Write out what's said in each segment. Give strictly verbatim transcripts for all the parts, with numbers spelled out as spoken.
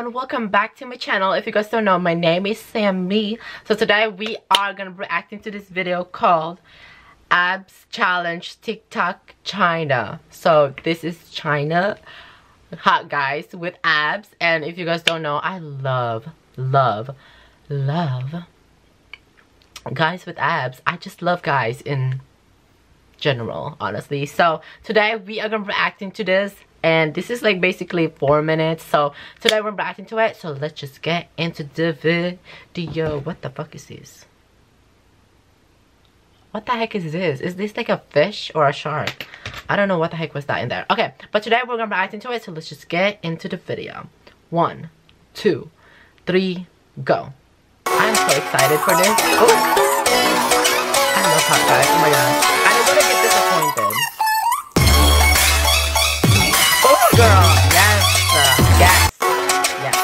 everyone, welcome back to my channel. If you guys don't know, my name is Sammy. So today we are gonna be reacting to this video called Abs Challenge TikTok China. So this is China hot guys with abs, and if you guys don't know, I love love love guys with abs. I just love guys in general, honestly. So today we are gonna be reacting to this, and this is like basically four minutes, so today we're back into it. So let's just get into the video. What the fuck is this? What the heck is this? Is this like a fish or a shark? I don't know what the heck was that in there. Okay, but today we're gonna react into it, so let's just get into the video. One, two, three, go. I'm so excited for this. Ooh. I love hot guys, oh my god. I don't wanna get disappointed. Oh girl, yes, uh, yes, yes.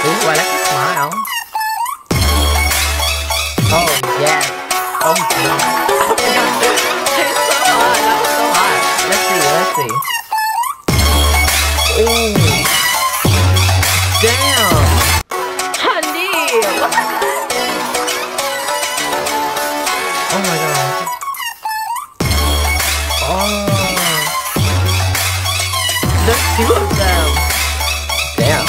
Okay. Ooh, I like the smile. Oh yes, oh god. Oh my god, it's so hot, that was so hot. Let's see, let's see. Ooh. Damn. Honey, what the heck? Oh my god. Two of them. Damn.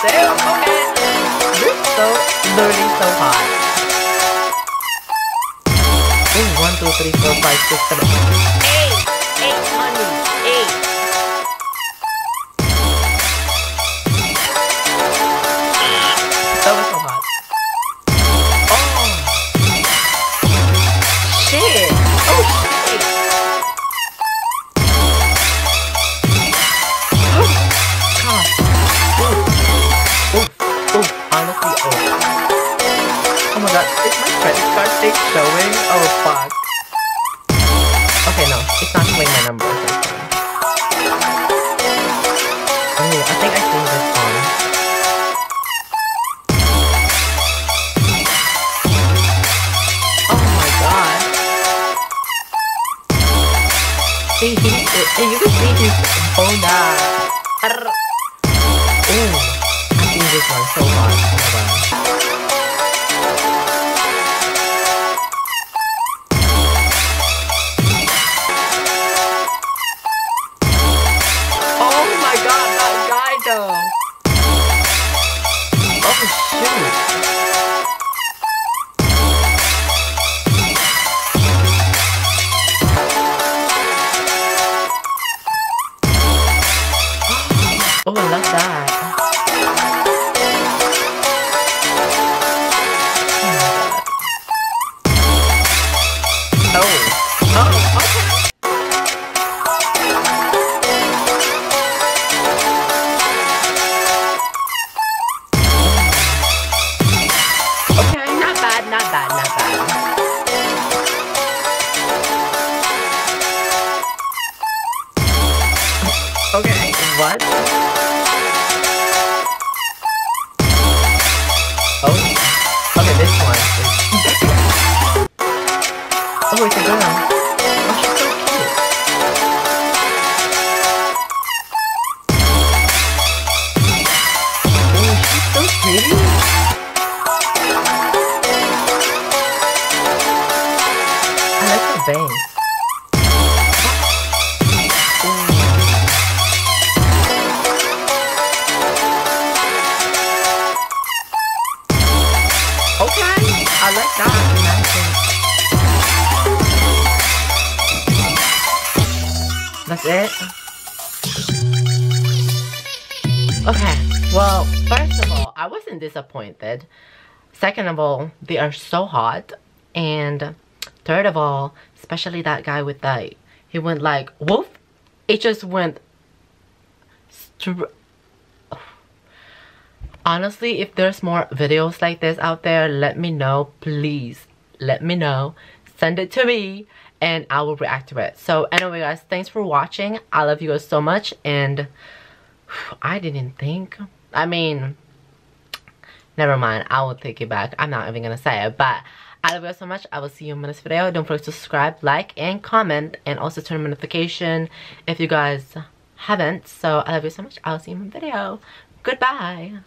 Damn, okay. This is so literally so hot. Ooh, one, two, three, four, five, six, seven, eight. Eight, honey. Eight. It's showing? Oh fuck. Okay, no, it's not showing my number. Oh, I think I seen this one. Oh my god. He, he, he, you can see his boned out. Ooh, I seen this one so hard. Oh my god. Oh, I love that. Oh. Oh, okay. Okay, not bad, not bad, not bad. Okay, what? Oh, it's a girl. Oh, she's so cute. Oh, she's so pretty. I like her bangs. Mm. Okay, I like that. That's it? Okay, well, first of all, I wasn't disappointed. Second of all, they are so hot. And third of all, especially that guy with that, he went like, woof. It just went... Honestly, if there's more videos like this out there, let me know, please. Let me know. Send it to me. And I will react to it. So anyway guys, thanks for watching. I love you guys so much. And I didn't think, I mean, Never mind, I will take it back. I'm not even gonna say it, but I love you so much. I will see you in my next video. Don't forget to subscribe, like, and comment, and also turn on notification if you guys haven't. So I love you so much. I will see you in my video. Goodbye.